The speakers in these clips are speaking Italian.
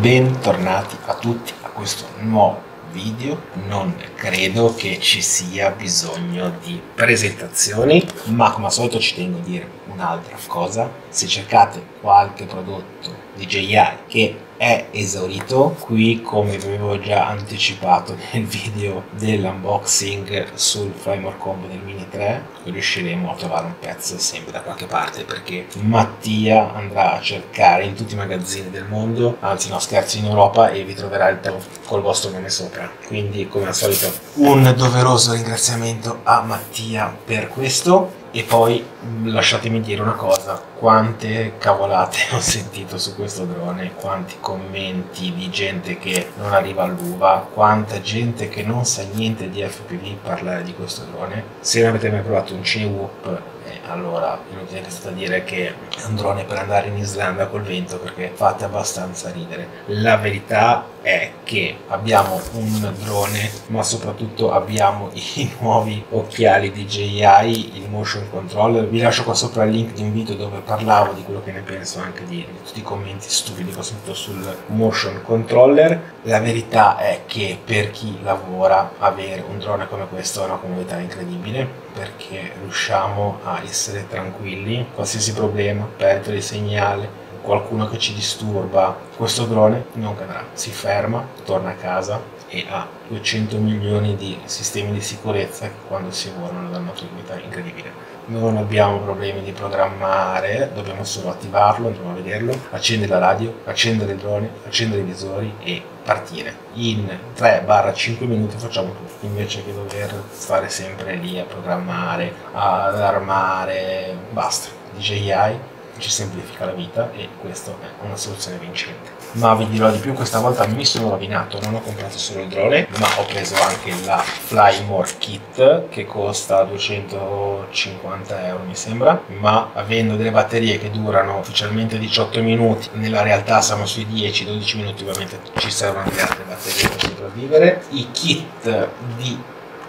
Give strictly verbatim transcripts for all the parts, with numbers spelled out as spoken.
Bentornati a tutti a questo nuovo video. Non credo che ci sia bisogno di presentazioni, ma come al solito ci tengo a dire un'altra cosa: se cercate qualche prodotto D J I che è esaurito, qui, come vi avevo già anticipato nel video dell'unboxing sul Fly More Combo del Mini tre, riusciremo a trovare un pezzo sempre da qualche parte, perché Mattia andrà a cercare in tutti i magazzini del mondo, anzi no, scherzo, in Europa, e vi troverà il pezzo col vostro nome sopra. Quindi, come al solito, un doveroso ringraziamento a Mattia per questo. E poi lasciatemi dire una cosa: quante cavolate ho sentito su questo drone, quanti commenti di gente che non arriva all'uva, quanta gente che non sa niente di F P V parlare di questo drone. Se non avete mai provato un CheWoop, eh, allora inutile che state a dire che è un drone per andare in Islanda col vento, perché fate abbastanza ridere. La verità è che abbiamo un drone, ma soprattutto abbiamo i nuovi occhiali D J I, il motion controller. Vi lascio qua sopra il link di un video dove parlavo di quello che ne penso, anche di, di tutti i commenti stupidi che ho sentito sul motion controller. La verità è che per chi lavora avere un drone come questo è una comodità incredibile, perché riusciamo a essere tranquilli, qualsiasi problema, perdere il segnale, qualcuno che ci disturba, questo drone non cadrà, si ferma, torna a casa e ha duecento milioni di sistemi di sicurezza che, quando si volano, danno un'autonomia incredibile. Non abbiamo problemi di programmare, dobbiamo solo attivarlo, andiamo a vederlo, accendere la radio, accendere il drone, accendere i visori e partire. In tre a cinque minuti facciamo tutto, invece che dover stare sempre lì a programmare, ad armare. Basta, D J I ci semplifica la vita e questa è una soluzione vincente. Ma vi dirò di più: questa volta mi sono rovinato, non ho comprato solo il drone, ma ho preso anche la Fly More Kit, che costa duecentocinquanta euro mi sembra, ma avendo delle batterie che durano ufficialmente diciotto minuti, nella realtà siamo sui dieci dodici minuti, ovviamente ci servono anche altre batterie per sopravvivere. I kit di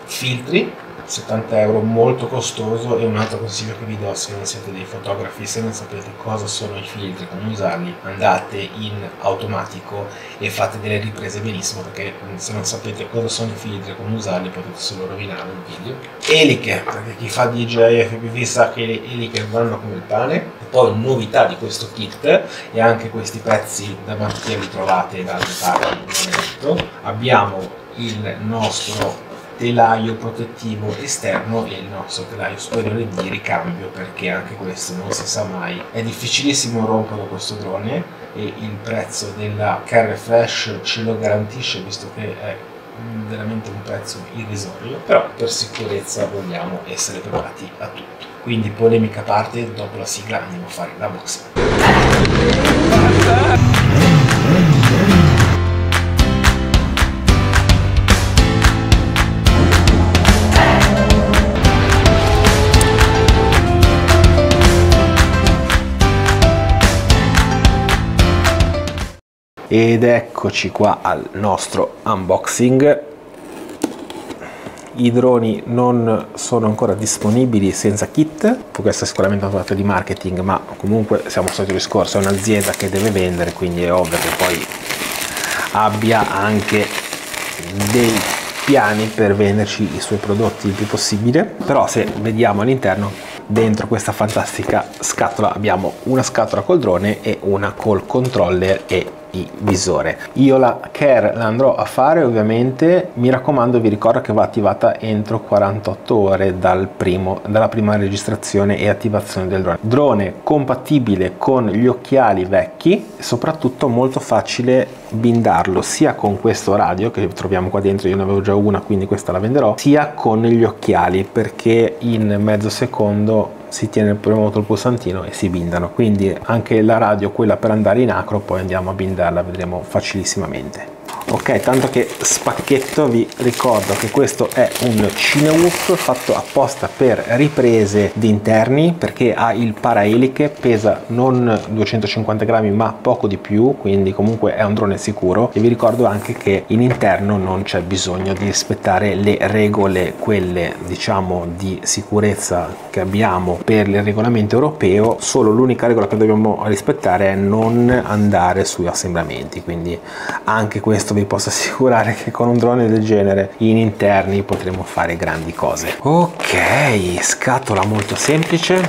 filtri, settanta euro, molto costoso. E un altro consiglio che vi do, se non siete dei fotografi, se non sapete cosa sono i filtri, come usarli, andate in automatico e fate delle riprese benissimo, perché se non sapete cosa sono i filtri e come usarli potete solo rovinare il video. Eliche, perché chi fa D J I F P V sa che le eliche vanno come il pane. Poi, novità di questo kit, e anche questi pezzi da Mattia li trovate da parte, abbiamo il nostro telaio protettivo esterno e il nostro telaio superiore di ricambio, perché anche questo non si sa mai, è difficilissimo rompere questo drone, e il prezzo della CARE REFRESH ce lo garantisce, visto che è veramente un prezzo irrisorio, però per sicurezza vogliamo essere preparati a tutto. Quindi, polemica a parte, dopo la sigla andiamo a fare la box. Ed eccoci qua al nostro unboxing. I droni non sono ancora disponibili senza kit, questa è sicuramente una parte di marketing, ma comunque siamo al solito discorso, è un'azienda che deve vendere, quindi è ovvio che poi abbia anche dei piani per venderci i suoi prodotti il più possibile. Però, se vediamo all'interno, dentro questa fantastica scatola abbiamo una scatola col drone e una col controller e il visore. Io la care la andrò a fare, ovviamente. Mi raccomando, vi ricordo che va attivata entro quarantotto ore dal primo, dalla prima registrazione e attivazione del drone. Drone compatibile con gli occhiali vecchi, soprattutto molto facile bindarlo sia con questo radio che troviamo qua dentro, io ne avevo già una quindi questa la venderò, sia con gli occhiali, perché in mezzo secondo si tiene premuto il pulsantino e si bindano. Quindi anche la radio, quella per andare in acro, poi andiamo a bindarla, vedremo facilissimamente. Ok, tanto che spacchetto, vi ricordo che questo è un Cinewhoop fatto apposta per riprese di interni, perché ha il paraeliche, pesa non duecentocinquanta grammi ma poco di più, quindi comunque è un drone sicuro. E vi ricordo anche che in interno non c'è bisogno di rispettare le regole, quelle diciamo di sicurezza che abbiamo per il regolamento europeo. Solo l'unica regola che dobbiamo rispettare è non andare sui assembramenti, quindi anche questo vi posso assicurare che con un drone del genere in interni potremo fare grandi cose. Ok, scatola molto semplice,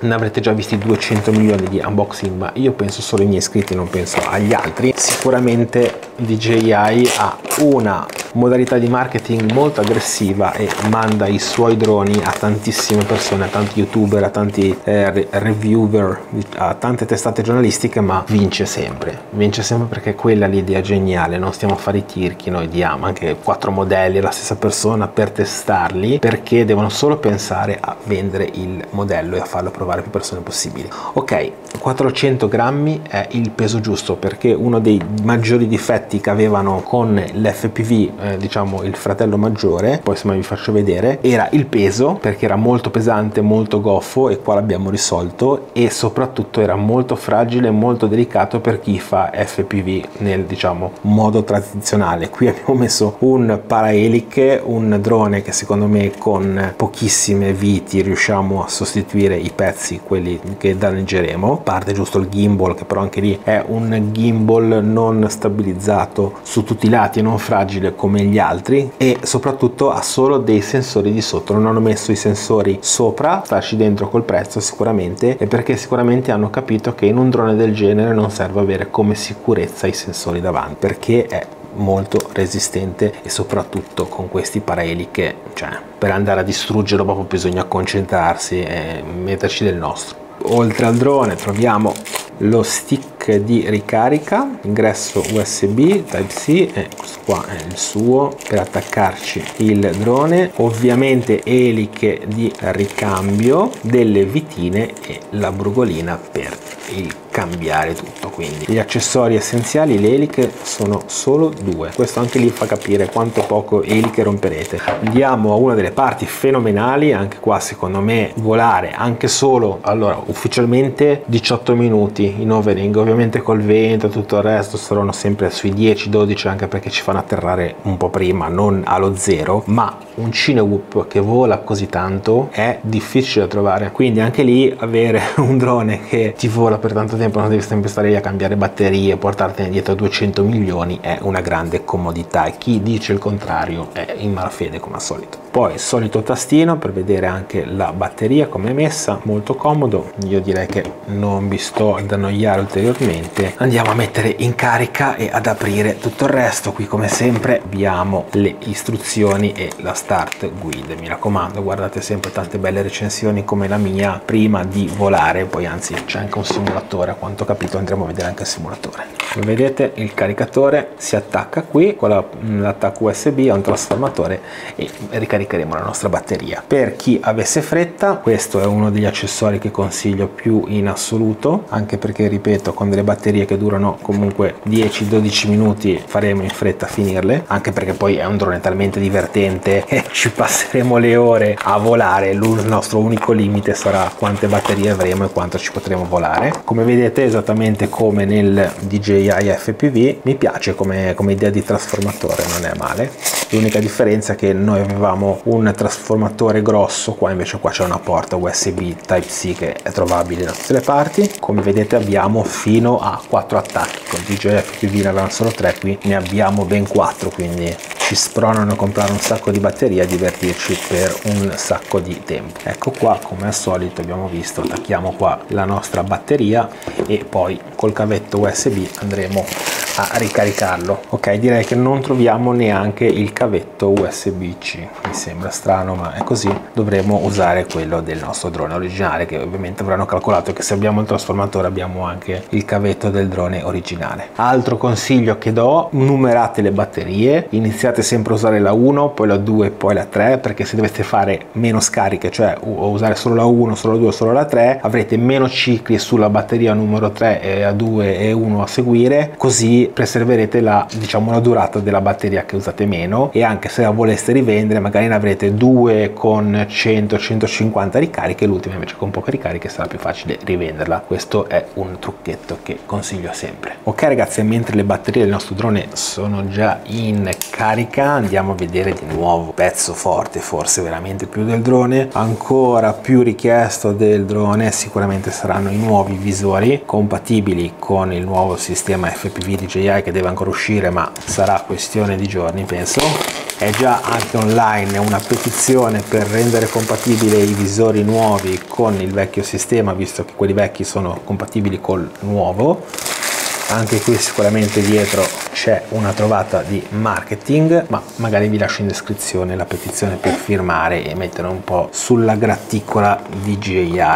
ne avrete già visti duecento milioni di unboxing, ma io penso solo ai miei iscritti, non penso agli altri. Sicuramente D J I ha una modalità di marketing molto aggressiva e manda i suoi droni a tantissime persone, a tanti youtuber, a tanti eh, reviewer, a tante testate giornalistiche, ma vince sempre, vince sempre perché quella è l'idea geniale. Non stiamo a fare i tirchi, noi diamo anche quattro modelli alla stessa persona per testarli, perché devono solo pensare a vendere il modello e a farlo provare più persone possibili. Ok, quattrocento grammi è il peso giusto, perché uno dei maggiori difetti che avevano con l'F P V, eh, diciamo il fratello maggiore, poi se mai vi faccio vedere, era il peso, perché era molto pesante, molto goffo, e qua l'abbiamo risolto. E soprattutto era molto fragile, molto delicato per chi fa F P V nel diciamo modo tradizionale. Qui abbiamo messo un paraeliche, un drone che secondo me con pochissime viti riusciamo a sostituire i pezzi, quelli che danneggeremo. Parte giusto il gimbal, che però anche lì è un gimbal non stabilizzato su tutti i lati, non fragile come gli altri, e soprattutto ha solo dei sensori di sotto. Non hanno messo i sensori sopra, starci dentro col prezzo sicuramente, e perché sicuramente hanno capito che in un drone del genere non serve avere come sicurezza i sensori davanti, perché è molto resistente, e soprattutto con questi paraeliche, cioè per andare a distruggerlo proprio bisogna concentrarsi e metterci del nostro. Oltre al drone troviamo lo stick di ricarica, ingresso U S B Type C, e questo qua è il suo per attaccarci il drone, ovviamente eliche di ricambio, delle vitine e la brugolina per il cambiare tutto. Quindi gli accessori essenziali, le eliche sono solo due, questo anche lì fa capire quanto poco eliche romperete. Andiamo a una delle parti fenomenali, anche qua secondo me volare anche solo, allora ufficialmente diciotto minuti in overing, ovviamente col vento e tutto il resto saranno sempre sui dieci dodici, anche perché ci fanno atterrare un po' prima, non allo zero, ma un Cinewhoop che vola così tanto è difficile da trovare, quindi anche lì avere un drone che ti vola per tanto tempo, non devi sempre stare lì a cambiare batterie e portartene dietro duecento milioni, è una grande comodità, e chi dice il contrario è in malafede come al solito. Poi il solito tastino per vedere anche la batteria come è messa, molto comodo. Io direi che non vi sto ad annoiare ulteriormente, andiamo a mettere in carica e ad aprire tutto il resto. Qui come sempre abbiamo le istruzioni e la start guide. Mi raccomando, guardate sempre tante belle recensioni come la mia prima di volare, poi anzi c'è anche un simulatore, a quanto ho capito andremo a vedere anche il simulatore. Come vedete il caricatore si attacca qui con l'attacco la, U S B a un trasformatore, e ricaricheremo la nostra batteria. Per chi avesse fretta, questo è uno degli accessori che consiglio più in assoluto, anche perché ripeto, con delle batterie che durano comunque dieci dodici minuti faremo in fretta a finirle, anche perché poi è un drone talmente divertente che ci passeremo le ore a volare. Il nostro unico limite sarà quante batterie avremo e quanto ci potremo volare. Come vedete, esattamente come nel D J I F P V, mi piace come, come idea di trasformatore, non è male. L'unica differenza è che noi avevamo un trasformatore grosso, qua invece qua c'è una porta U S B Type C che è trovabile da tutte le parti. Come vedete abbiamo fino a quattro attacchi, con D J I F P V ne avevamo solo tre, qui ne abbiamo ben quattro, quindi ci spronano a comprare un sacco di batteria e divertirci per un sacco di tempo. Ecco qua, come al solito abbiamo visto, attacchiamo qua la nostra batteria e poi col cavetto U S B andremo a ricaricarlo. Ok, direi che non troviamo neanche il cavetto U S B C, mi sembra strano ma è così, dovremo usare quello del nostro drone originale, che ovviamente avranno calcolato che se abbiamo il trasformatore abbiamo anche il cavetto del drone originale. Altro consiglio che do, numerate le batterie, iniziate sempre a usare la uno, poi la due, poi la tre, perché se dovete fare meno scariche, cioè usare solo la uno, solo la due, solo la tre, avrete meno cicli sulla batteria numero tre, a due e uno a seguire, così e preserverete la, diciamo, la durata della batteria che usate meno, e anche se la voleste rivendere magari ne avrete due con cento centocinquanta ricariche, l'ultima invece con poche ricariche sarà più facile rivenderla. Questo è un trucchetto che consiglio sempre. Ok ragazzi, mentre le batterie del nostro drone sono già in carica, andiamo a vedere di nuovo pezzo forte, forse veramente più del drone, ancora più richiesto del drone sicuramente saranno i nuovi visori compatibili con il nuovo sistema F P V D J I che deve ancora uscire, ma sarà questione di giorni penso. È già anche online una petizione per rendere compatibile i visori nuovi con il vecchio sistema, visto che quelli vecchi sono compatibili col nuovo. Anche qui sicuramente dietro c'è una trovata di marketing, ma magari vi lascio in descrizione la petizione per firmare e mettere un po' sulla gratticola D J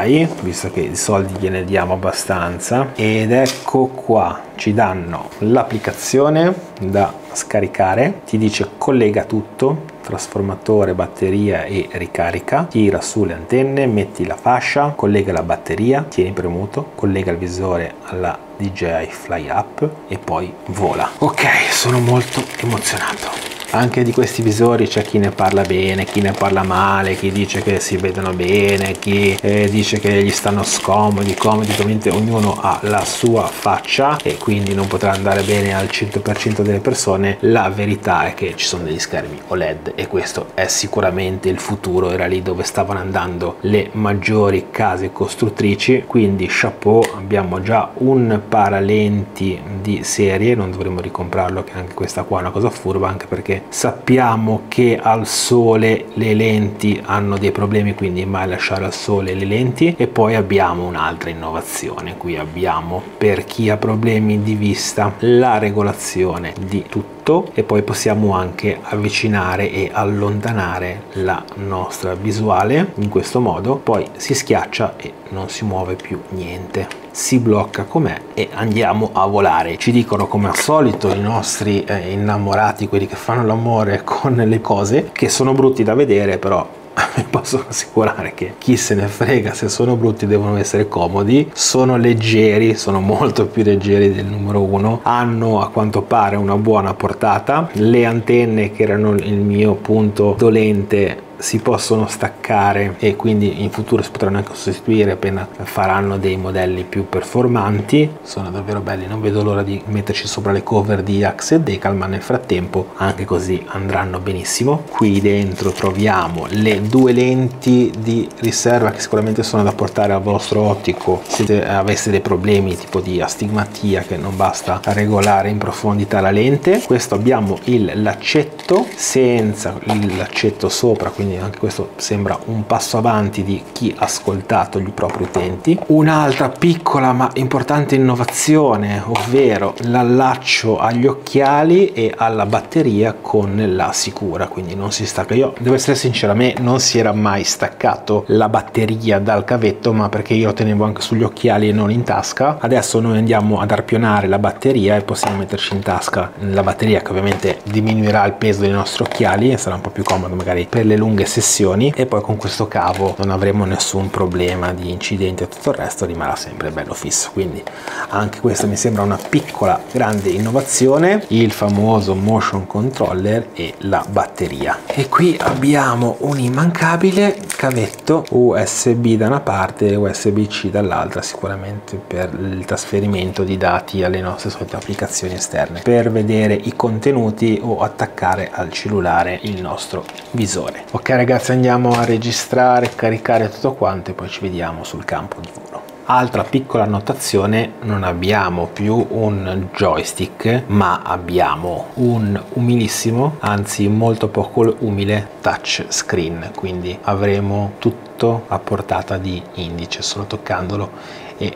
I, visto che i soldi gliene diamo abbastanza. Ed ecco qua, ci danno l'applicazione da scaricare, ti dice collega tutto, trasformatore, batteria e ricarica, tira su le antenne, metti la fascia, collega la batteria, tieni premuto, collega il visore alla D J I Fly Up e poi vola. Ok, sono molto emozionato. Anche di questi visori c'è chi ne parla bene, chi ne parla male, chi dice che si vedono bene, chi eh, dice che gli stanno scomodi, comodi, ovviamente ognuno ha la sua faccia e quindi non potrà andare bene al cento per cento delle persone. La verità è che ci sono degli schermi O L E D e questo è sicuramente il futuro, era lì dove stavano andando le maggiori case costruttrici, quindi chapeau. Abbiamo già un paralenti di serie, non dovremmo ricomprarlo, che anche questa qua è una cosa furba, anche perché sappiamo che al sole le lenti hanno dei problemi, quindi mai lasciare al sole le lenti. E poi abbiamo un'altra innovazione, qui abbiamo per chi ha problemi di vista la regolazione di tutto, e poi possiamo anche avvicinare e allontanare la nostra visuale in questo modo. Poi si schiaccia e non si muove più niente, si blocca com'è e andiamo a volare. Ci dicono come al solito i nostri eh, innamorati, quelli che fanno l'amore con le cose, che sono brutti da vedere, però vi posso assicurare che chi se ne frega se sono brutti, devono essere comodi. Sono leggeri, sono molto più leggeri del numero uno, hanno a quanto pare una buona portata, le antenne che erano il mio punto dolente si possono staccare e quindi in futuro si potranno anche sostituire appena faranno dei modelli più performanti. Sono davvero belli, non vedo l'ora di metterci sopra le cover di Axe e Decal, ma nel frattempo anche così andranno benissimo. Qui dentro troviamo le due lenti di riserva che sicuramente sono da portare al vostro ottico se aveste dei problemi tipo di astigmatia, che non basta regolare in profondità la lente. Questo abbiamo il laccetto senza il laccetto sopra, quindi anche questo sembra un passo avanti di chi ha ascoltato gli propri utenti. Un'altra piccola ma importante innovazione, ovvero l'allaccio agli occhiali e alla batteria con la sicura, quindi non si stacca. Io devo essere sincero, a me non si era mai staccato la batteria dal cavetto, ma perché io lo tenevo anche sugli occhiali e non in tasca. Adesso noi andiamo ad arpionare la batteria e possiamo metterci in tasca la batteria, che ovviamente diminuirà il peso dei nostri occhiali e sarà un po' più comodo magari per le lunghe sessioni, e poi con questo cavo non avremo nessun problema di incidenti e tutto il resto rimarrà sempre bello fisso. Quindi anche questa mi sembra una piccola grande innovazione, il famoso motion controller e la batteria. E qui abbiamo un immancabile cavetto U S B da una parte e U S B C dall'altra, sicuramente per il trasferimento di dati alle nostre solite applicazioni esterne, per vedere i contenuti o attaccare al cellulare il nostro visore. Ok ragazzi, andiamo a registrare, caricare tutto quanto e poi ci vediamo sul campo di volo. Altra piccola annotazione, non abbiamo più un joystick, ma abbiamo un umilissimo, anzi molto poco umile touch screen, quindi avremo tutto a portata di indice solo toccandolo e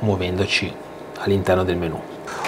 muovendoci all'interno del menu.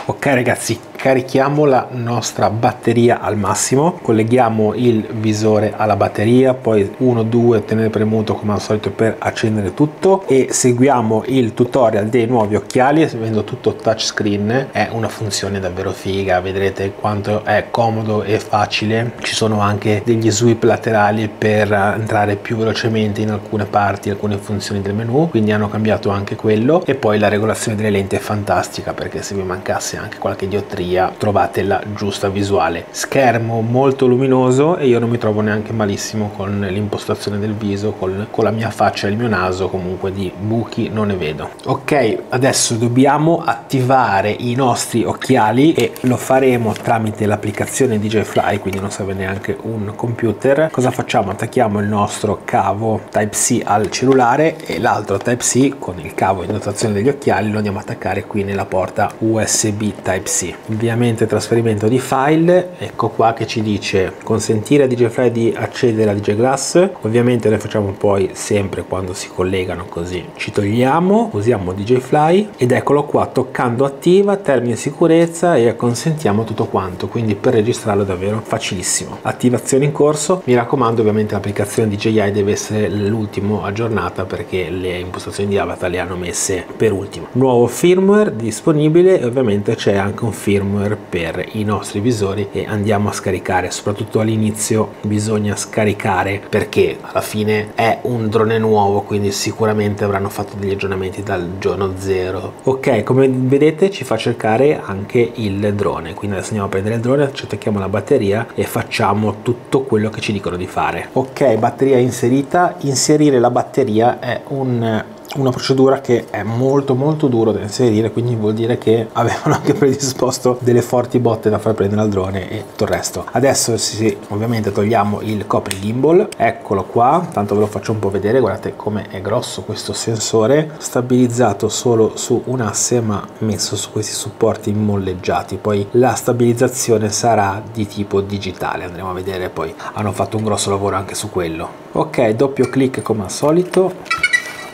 Ok ragazzi, carichiamo la nostra batteria al massimo, colleghiamo il visore alla batteria, poi uno due tenere premuto come al solito per accendere tutto, e seguiamo il tutorial dei nuovi occhiali seguendo tutto touchscreen. È una funzione davvero figa, vedrete quanto è comodo e facile. Ci sono anche degli sweep laterali per entrare più velocemente in alcune parti, alcune funzioni del menu, quindi hanno cambiato anche quello. E poi la regolazione delle lenti è fantastica, perché se vi mancasse anche qualche diottria via trovate la giusta visuale. Schermo molto luminoso e io non mi trovo neanche malissimo con l'impostazione del viso, con, con la mia faccia e il mio naso, comunque di buchi non ne vedo. Ok, adesso dobbiamo attivare i nostri occhiali e lo faremo tramite l'applicazione D J I Fly, quindi non serve neanche un computer. Cosa facciamo? Attacchiamo il nostro cavo Type C al cellulare e l'altro Type C con il cavo in dotazione degli occhiali lo andiamo a attaccare qui nella porta U S B Type C. Ovviamente trasferimento di file, ecco qua che ci dice consentire a D J I Fly di accedere a D J I Glass. Ovviamente noi facciamo poi sempre quando si collegano così, ci togliamo, usiamo D J I Fly ed eccolo qua, toccando attiva, termine sicurezza e consentiamo tutto quanto, quindi per registrarlo è davvero facilissimo. Attivazione in corso, mi raccomando ovviamente l'applicazione D J I deve essere l'ultimo aggiornata perché le impostazioni di avatar le hanno messe per ultimo. Nuovo firmware disponibile e ovviamente c'è anche un firmware per i nostri visori e andiamo a scaricare, soprattutto all'inizio bisogna scaricare perché alla fine è un drone nuovo, quindi sicuramente avranno fatto degli aggiornamenti dal giorno zero. Ok, come vedete ci fa cercare anche il drone, quindi adesso andiamo a prendere il drone, ci attacchiamo la batteria e facciamo tutto quello che ci dicono di fare. Ok, batteria inserita. Inserire la batteria è un una procedura che è molto molto duro da inserire, quindi vuol dire che avevano anche predisposto delle forti botte da far prendere al drone e tutto il resto. Adesso sì, ovviamente togliamo il copri gimbal, eccolo qua, tanto ve lo faccio un po' vedere, guardate come è grosso questo sensore, stabilizzato solo su un asse ma messo su questi supporti molleggiati, poi la stabilizzazione sarà di tipo digitale, andremo a vedere, poi hanno fatto un grosso lavoro anche su quello. Ok, doppio clic come al solito,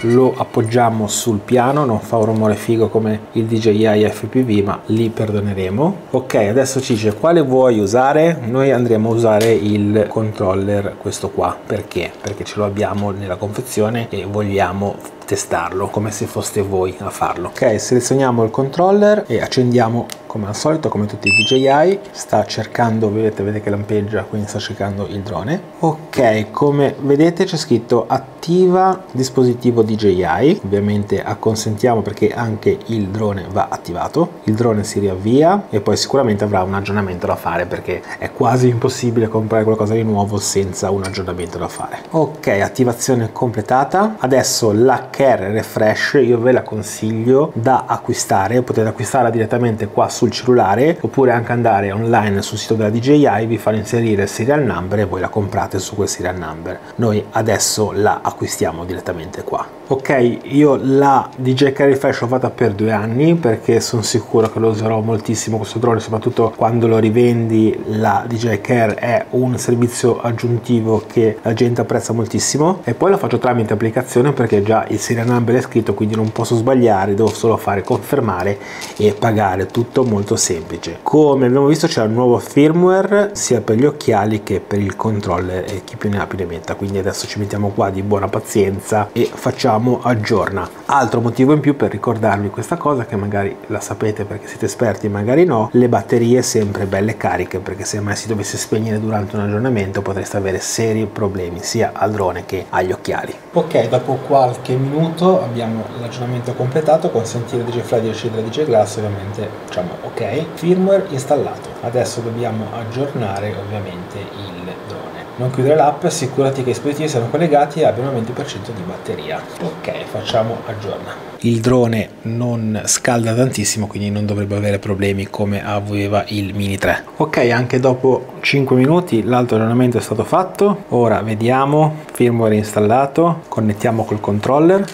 lo appoggiamo sul piano, non fa un rumore figo come il D J I F P V ma li perdoneremo. Ok, adesso ci dice quale vuoi usare, noi andremo a usare il controller, questo qua, perché? Perché ce lo abbiamo nella confezione e vogliamo testarlo come se foste voi a farlo. Ok, selezioniamo il controller e accendiamo come al solito, come tutti i D J I, sta cercando, vedete, vedete che lampeggia, quindi sta cercando il drone. Ok, come vedete c'è scritto attiva dispositivo D J I, ovviamente acconsentiamo perché anche il drone va attivato, il drone si riavvia e poi sicuramente avrà un aggiornamento da fare perché è quasi impossibile comprare qualcosa di nuovo senza un aggiornamento da fare. Ok, attivazione completata, adesso la CARE REFRESH io ve la consiglio da acquistare, potete acquistarla direttamente qua sul cellulare oppure anche andare online sul sito della D J I, vi fanno inserire il serial number e voi la comprate su quel serial number. Noi adesso la acquistiamo direttamente qua. Ok, io la D J I CARE REFRESH l'ho fatta per due anni perché sono sicuro che lo userò moltissimo questo drone, soprattutto quando lo rivendi. La D J I CARE è un servizio aggiuntivo che la gente apprezza moltissimo e poi la faccio tramite applicazione perché già il serial number è scritto, quindi non posso sbagliare, devo solo fare confermare e pagare, tutto molto semplice. Come abbiamo visto c'è un nuovo firmware sia per gli occhiali che per il controller e chi più ne ha più ne metta, quindi adesso ci mettiamo qua di buona pazienza e facciamo aggiorna. Altro motivo in più per ricordarvi questa cosa che magari la sapete perché siete esperti, magari no, le batterie sempre belle cariche perché se mai si dovesse spegnere durante un aggiornamento potreste avere seri problemi sia al drone che agli occhiali. Ok, dopo qualche minuto abbiamo l'aggiornamento completato, consentire D J I Fly di accedere a D J I Glass, ovviamente diciamo ok, firmware installato, adesso dobbiamo aggiornare ovviamente il drone. Non chiudere l'app, assicurati che i dispositivi siano collegati e abbiano il venti per cento di batteria. Ok, facciamo aggiorna. Il drone non scalda tantissimo quindi non dovrebbe avere problemi come aveva il Mini tre. Ok, anche dopo cinque minuti l'altro aggiornamento è stato fatto, ora vediamo, firmware installato, connettiamo col controller.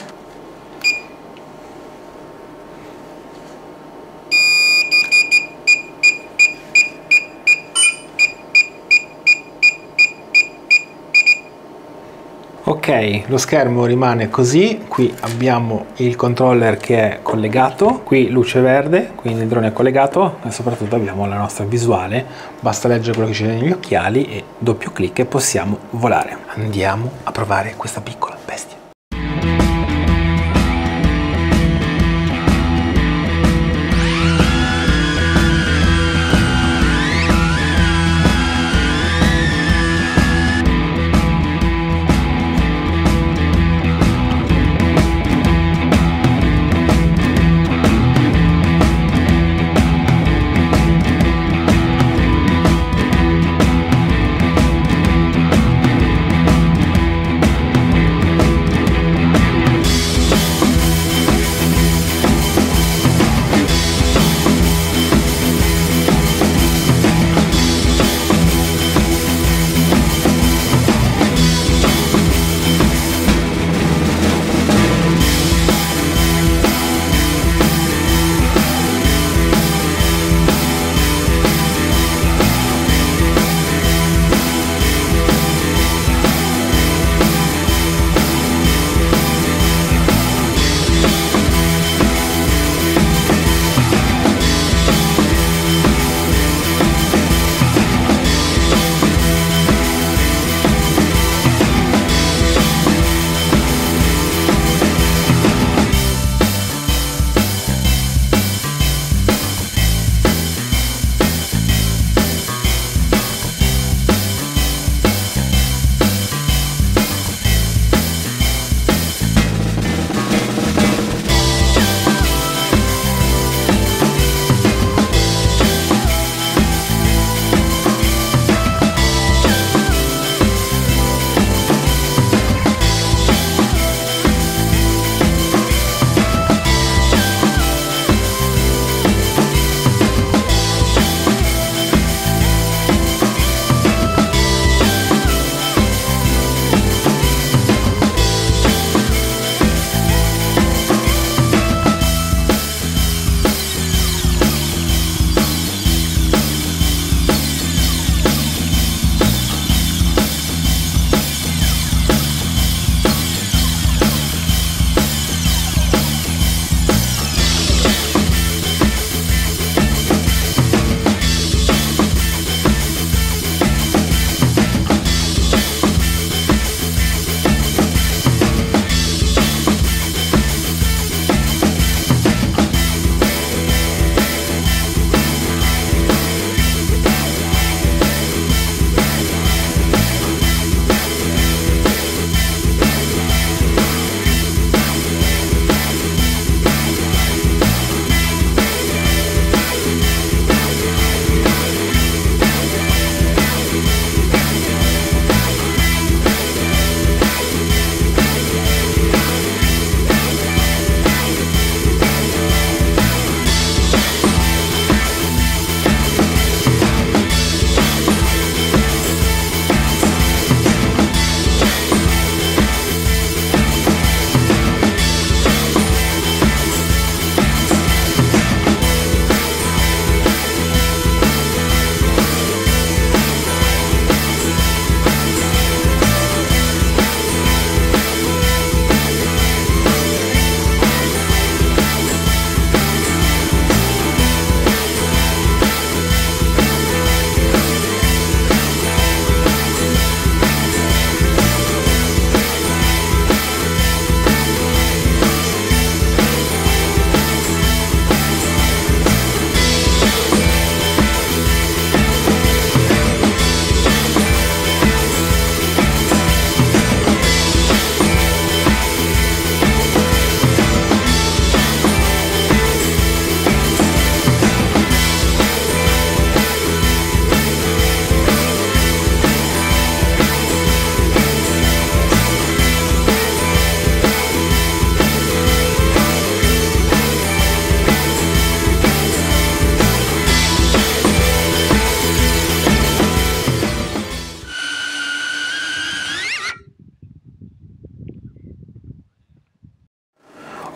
Ok, lo schermo rimane così, qui abbiamo il controller che è collegato, qui luce verde, quindi il drone è collegato e soprattutto abbiamo la nostra visuale, basta leggere quello che c'è negli occhiali e doppio clic e possiamo volare. Andiamo a provare questa piccola bestia.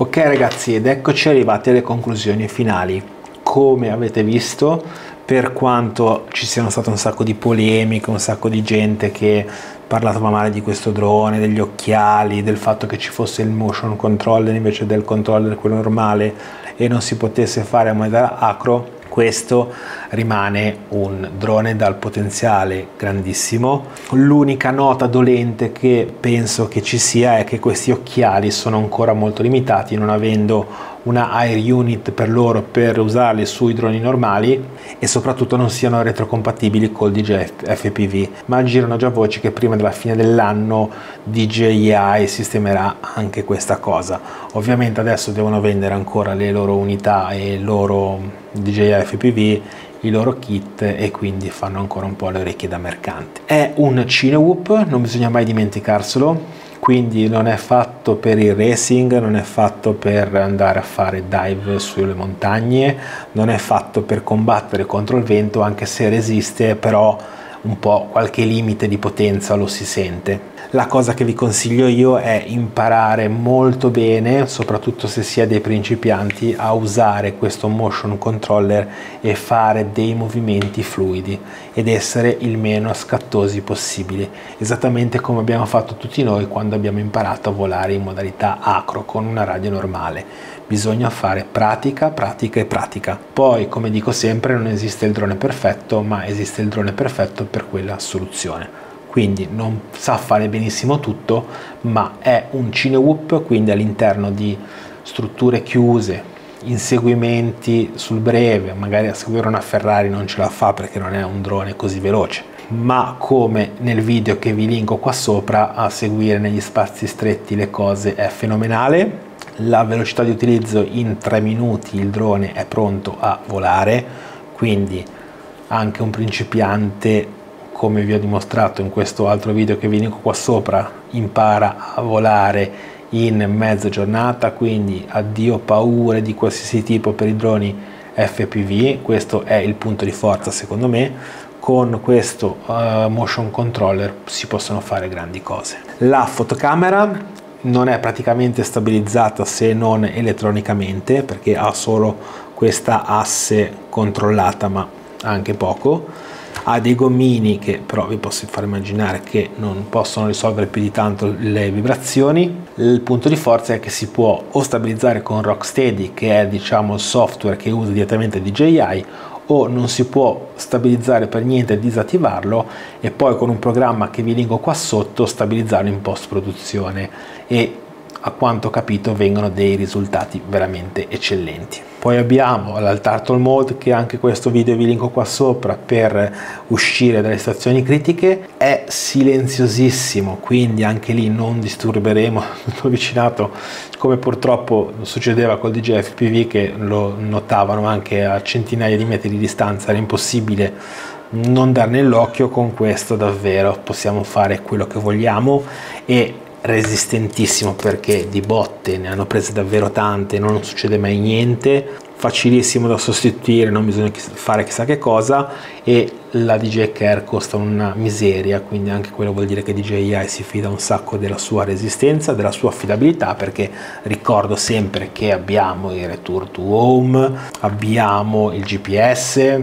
Ok ragazzi, ed eccoci arrivati alle conclusioni finali. Come avete visto, per quanto ci siano state un sacco di polemiche, un sacco di gente che parlava male di questo drone, degli occhiali, del fatto che ci fosse il motion controller invece del controller quello normale e non si potesse fare a modalità acro, questo rimane un drone dal potenziale grandissimo. L'unica nota dolente che penso che ci sia è che questi occhiali sono ancora molto limitati, non avendo una air unit per loro per usarli sui droni normali, e soprattutto non siano retrocompatibili col D J I F P V, ma girano già voci che prima della fine dell'anno D J I sistemerà anche questa cosa. Ovviamente adesso devono vendere ancora le loro unità e il loro D J I F P V, i loro kit, e quindi fanno ancora un po' le orecchie da mercante. È un Cinewhoop, non bisogna mai dimenticarselo. Quindi non è fatto per il racing, non è fatto per andare a fare dive sulle montagne, non è fatto per combattere contro il vento, anche se resiste, però un po' qualche limite di potenza lo si sente. La cosa che vi consiglio io è imparare molto bene, soprattutto se si è dei principianti, a usare questo motion controller e fare dei movimenti fluidi ed essere il meno scattosi possibile, esattamente come abbiamo fatto tutti noi quando abbiamo imparato a volare in modalità acro con una radio normale. Bisogna fare pratica, pratica e pratica. Poi, come dico sempre, non esiste il drone perfetto, ma esiste il drone perfetto per quella soluzione. Quindi non sa fare benissimo tutto, ma è un Cinewhoop, quindi all'interno di strutture chiuse, inseguimenti sul breve, magari a seguire una Ferrari non ce la fa perché non è un drone così veloce, ma come nel video che vi linko qua sopra, a seguire negli spazi stretti le cose è fenomenale. La velocità di utilizzo: in tre minuti il drone è pronto a volare, quindi anche un principiante, come vi ho dimostrato in questo altro video che vi linko qua sopra, impara a volare in mezza giornata. Quindi addio paure di qualsiasi tipo per i droni F P V, questo è il punto di forza secondo me. Con questo uh, motion controller si possono fare grandi cose. La fotocamera non è praticamente stabilizzata se non elettronicamente, perché ha solo questa asse controllata, ma anche poco. Ha dei gommini che però vi posso far immaginare che non possono risolvere più di tanto le vibrazioni. Il punto di forza è che si può o stabilizzare con Rocksteady, che è diciamo il software che usa direttamente D J I, o non si può stabilizzare per niente e disattivarlo, e poi con un programma che vi linko qua sotto stabilizzarlo in post produzione, e a quanto ho capito vengono dei risultati veramente eccellenti. Poi abbiamo l'Altartle Mode, che anche questo video vi linko qua sopra, per uscire dalle stazioni critiche. È silenziosissimo, quindi anche lì non disturberemo tutto vicinato, come purtroppo succedeva col D J I F P V, che lo notavano anche a centinaia di metri di distanza, era impossibile non darne l'occhio. Con questo davvero possiamo fare quello che vogliamo, e resistentissimo, perché di botte ne hanno prese davvero tante, non succede mai niente, facilissimo da sostituire, non bisogna fare chissà che cosa. E la D J I Care costa una miseria, quindi anche quello vuol dire che D J I si fida un sacco della sua resistenza, della sua affidabilità, perché ricordo sempre che abbiamo il return to home, abbiamo il G P S,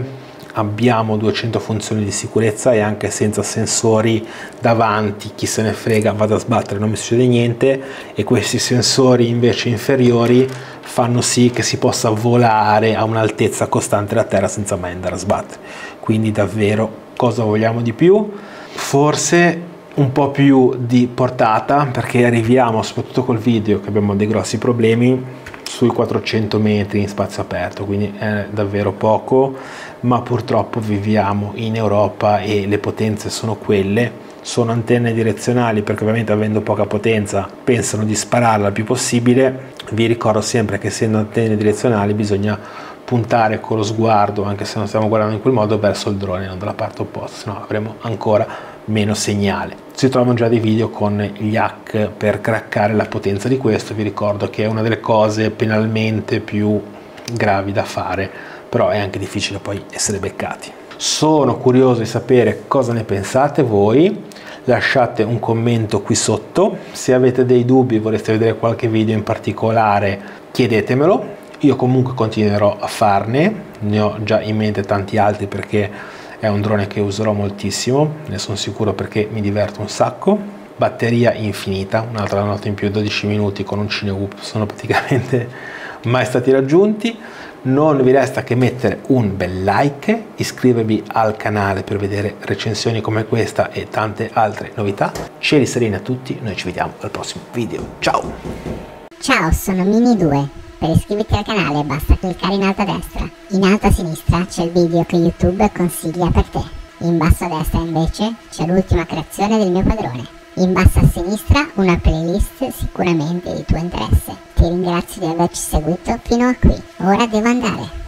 abbiamo duecento funzioni di sicurezza, e anche senza sensori davanti, chi se ne frega, vado a sbattere, non mi succede niente. E questi sensori invece inferiori fanno sì che si possa volare a un'altezza costante da terra senza mai andare a sbattere. Quindi davvero, cosa vogliamo di più? Forse un po' più di portata, perché arriviamo, soprattutto col video, che abbiamo dei grossi problemi sui quattrocento metri in spazio aperto, quindi è davvero poco, ma purtroppo viviamo in Europa e le potenze sono quelle. Sono antenne direzionali, perché ovviamente avendo poca potenza pensano di spararla il più possibile. Vi ricordo sempre che essendo antenne direzionali bisogna puntare con lo sguardo, anche se non stiamo guardando in quel modo, verso il drone, non dalla parte opposta, sennò avremo ancora meno segnale. Si trovano già dei video con gli hack per craccare la potenza di questo. Vi ricordo che è una delle cose penalmente più gravi da fare, però è anche difficile poi essere beccati. Sono curioso di sapere cosa ne pensate voi. lasciate un commento qui sotto. Se avete dei dubbi, vorreste vedere qualche video in particolare, chiedetemelo. Io comunque continuerò a farne, ne ho già in mente tanti altri perché è un drone che userò moltissimo, ne sono sicuro perché mi diverto un sacco. Batteria infinita, un'altra notte in più, dodici minuti con un Cinewhoop sono praticamente mai stati raggiunti. Non vi resta che mettere un bel like, iscrivervi al canale per vedere recensioni come questa e tante altre novità. Cieli sereni a tutti, noi ci vediamo al prossimo video, ciao! Ciao, sono Mini due, per iscriverti al canale basta cliccare in alto a destra, in alto a sinistra c'è il video che YouTube consiglia per te, in basso a destra invece c'è l'ultima creazione del mio padrone, in basso a sinistra una playlist sicuramente di tuo interesse. Ti ringrazio di averci seguito fino a qui, ora devo andare.